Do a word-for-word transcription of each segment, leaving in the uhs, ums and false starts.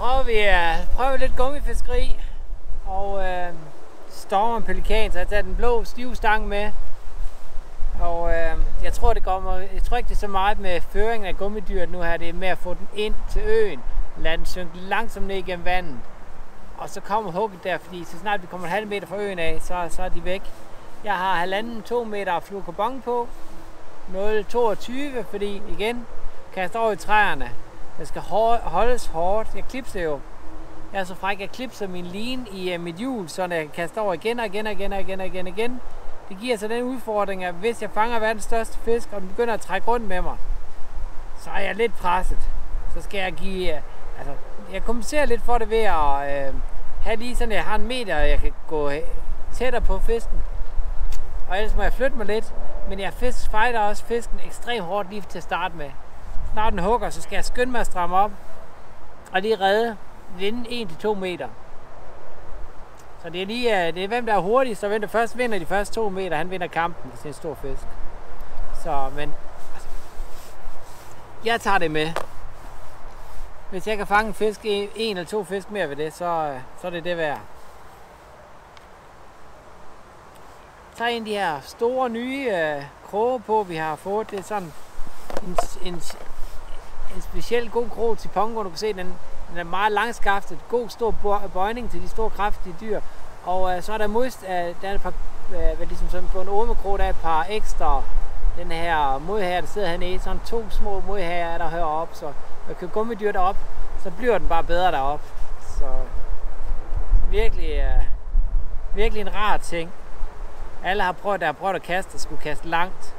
prøver vi at prøve lidt gummifiskeri, og øh, stormer en pelikan, så jeg tager den blå stivstang med. Og øh, jeg tror det kommer, jeg tror ikke det er så meget med føringen af gummidyret nu her, det er med at få den ind til øen, lade den synke langsomt ned igennem vandet. Og så kommer hugget der, fordi så snart vi kommer en halv meter fra øen af, så, så er de væk. Jeg har halvanden, to meter af fluorcobong på, nul komma toogtyve, fordi igen, kaster over i træerne. Det skal holdes hårdt. Jeg klipser jo. Jeg er så fræk, jeg klipser min line i uh, mit hjul, så jeg kan kaste over igen og igen og igen og igen og igen, igen. Det giver så den udfordring, at hvis jeg fanger verdens største fisk, og den begynder at trække rundt med mig, så er jeg lidt presset. Så skal jeg give... Uh, altså, jeg kompenserer lidt for det ved at uh, have lige sådan, at jeg har en meter, og jeg kan gå tættere på fisken. Og ellers må jeg flytte mig lidt, men jeg fisk, fighter også fisken ekstremt hårdt lige til at starte med. Når den hugger, så skal jeg skynde mig at stramme op og lige redde inden en til to meter. Så det er lige, det er hvem der er hurtigst, og hvem der først vinder de første to meter, han vinder kampen, hvis det er en stor fisk. Så, men altså, jeg tager det med. Hvis jeg kan fange en fisk, en eller to fisk mere ved det, så, så er det det værd. Så er en af de her store nye øh, kroge på, vi har fået. Det er sådan En, en, en speciel god krog til Pongo. Du kan se, den, den er meget langskaftet, god stor bøjning til de store kraftige dyr. Og øh, så er der modst, øh, der er et par, øh, ligesom på en ormekrog, der er et par ekstra, den her modhager, der sidder hernede, sådan to små modhager er der heroppe, så når køber gummidyr derop, så bliver den bare bedre derop. Så virkelig, øh, virkelig en rar ting. Alle har prøvet, der har prøvet at kaste, og skulle kaste langt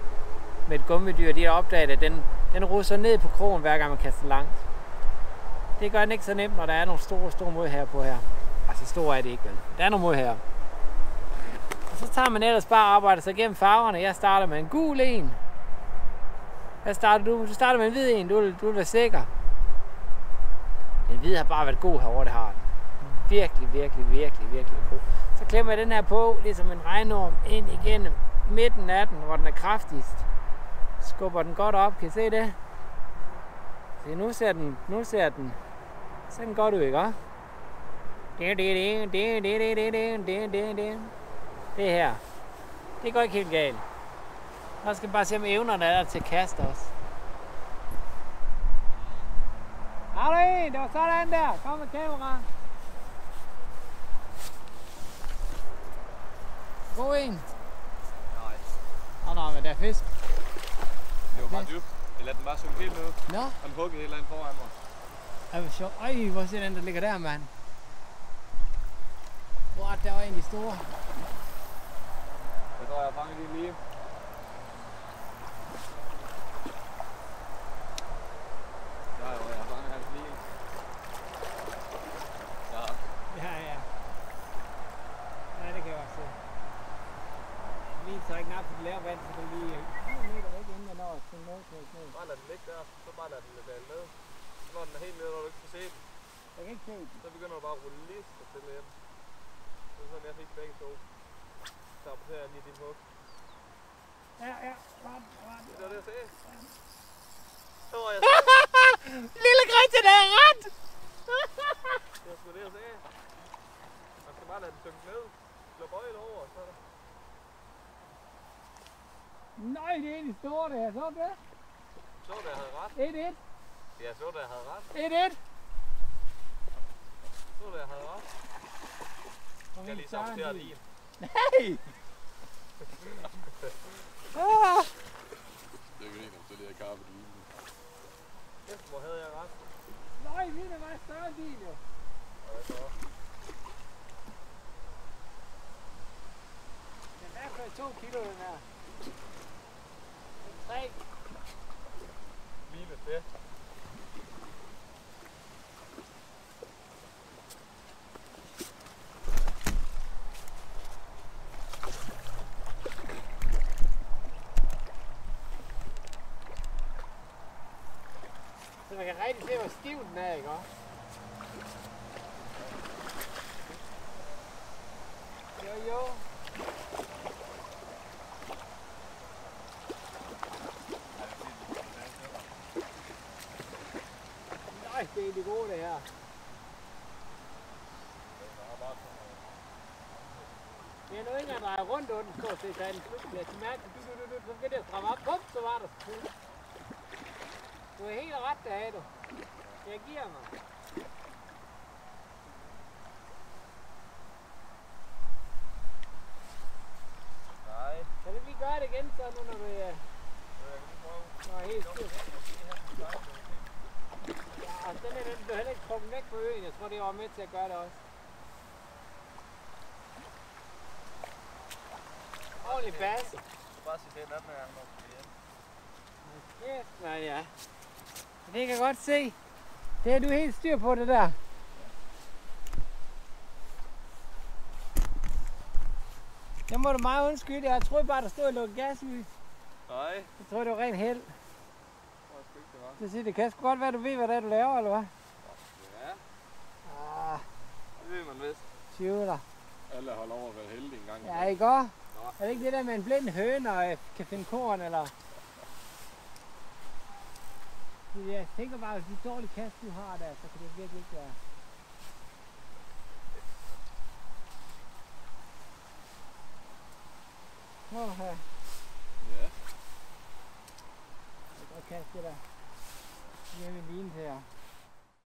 med et gummidyr, de har opdaget, at den, den russer ned på krogen, hver gang man kaster langt. Det gør den ikke så nemt, når der er nogle store, store modhager på her. Altså store er det ikke, vel? Der er nogle modhager. Og så tager man ellers bare arbejder sig gennem farverne. Jeg starter med en gul en. Hvad starter du? Du starter med en hvid en, du vil, du vil være sikker. Den hvide har bare været god herovre, det har den. Virkelig, virkelig, virkelig, virkelig god. Så klemmer jeg den her på, ligesom en regnorm, ind igennem midten af den, hvor den er kraftigst. Skubber den godt op, kan I se det? Se, nu ser den, nu ser den, ser den godt ud, ikke også? Det her, det går ikke helt galt. Nu skal bare se, om evnerne er der til at kaste også. Har du en? Det var sådan der, kom med kamera. God en. Nej. Åh nej, men der er fisk. Det var meget dybt. Jeg lader den bare synge helt ned. Nå? Han huggede et eller andet foran mig. Ej, hvor sjovt. Ej, hvor ser den, der ligger der, mand. Hvor der var en af de store. Jeg tror, jeg har fanget lige lige. Ja, jo, jeg har fanget hans lige. Ja. Ja, ja. Ja, det kan jeg også se. Lige træk den op på det lave vand, så kan vi lige... Bare lad den ligge der, så bare lad den være med. Så når den er helt nede, når du ikke kan se den. Jeg kan ikke se den. Så begynder du bare at rulle lige så stille hjem. Det er sådan, jeg fik begge to. Så rapporterer jeg lige din hug. Ja, ja. Ret, ret. Det er det, jeg ser. Så var jeg så. Lille Christian er ret! Det var sgu det, jeg ser. Man skal bare lade den synge ned. Slå bøjle over, og så er der. Nej, det er egentlig store, det her. Så er det. Så der havde ret. et et. Ja, så der havde ret. et et. Så der havde ret. Skal jeg lige samstede lige. Nej! Ah! Jeg kan ikke, om det er karpet lige. Efter, hvor havde jeg ret? Nej, mine var større end din, jo. Hvad så? Den er i hvert fald to kilo, den her. tre. Lige med det. Så man kan rigtig se, hvor stiv den er, ikke også? Jo, jo. Det er egentlig gode, det her. Det er nu ikke, at drejer rundt under den, så det er en flytteplads. De mærker, du, du, du, du, så skal det stramme op. Bum, så var der skud. Du er helt ret, der er du. Jeg giver mig. Nej. Kan du lige gøre det igen, så nu, når du er... Nå, helt skud. Ja, og sådan er den, du heller ikke trukket væk på øen. Jeg tror, det var med til at gøre det også. Ordentlig basse. Du kan bare se den op, når jeg må blive hjem. Kæft, nej ja. Det kan godt se. Det er du helt styr på, det der. Det må du meget undskylde. Jeg troede bare, der stod og lukkede gaslys. Nej. Jeg troede, det var rent held. Det siger, det kan sgu godt være, du ved, hvad det er, du laver, eller hvad? Ja. Ah. Det ved man vist. Tvivler. Alle holder over at være heldige en gang. Ja, I går. Er det ikke det der med en blind høne og kan finde korn, eller? Jeg tænker bare, at hvis de dårlige kast, du har der, så kan det virkelig ikke være. Åh, her. Ja. Jeg kan godt kaste det der. Hjemme i mine her.